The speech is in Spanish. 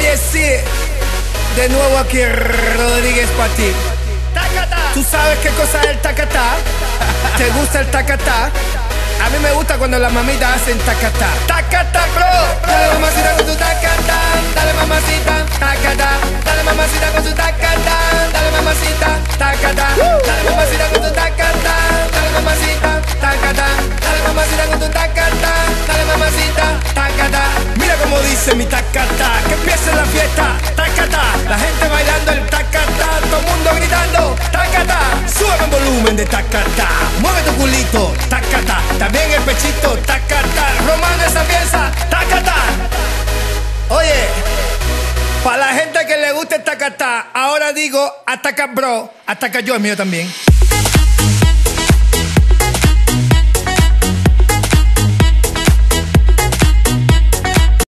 Oye, sí, de nuevo aquí Rodríguez Patín. ¿Tú sabes qué cosa es el tacatá? ¿Te gusta el tacatá? A mí me gusta cuando las mamitas hacen tacatá. Tacatá, bro. Dale mamacita con tu tacatá. Dale mamacita, tacatá. Dale mamacita con tu tacatá. Dale mamacita, tacatá. Dale mamacita con tu tacatá. Dale mamacita, tacatá. Dale mamacita con tu tacatá. Dale mamacita, tacatá. Mira cómo dice mi tacatá. Que empiece la fiesta, tacatá. La gente bailando el tacatá. Todo el mundo gritando, tacatá. Sube el volumen de tacatá. Mueve tu culito, tacatá. También el pechito, tacatá. Romano esa pieza, tacatá. Oye, para la gente que le gusta el tacatá, ahora digo, ataca bro, ataca yo, es mío también.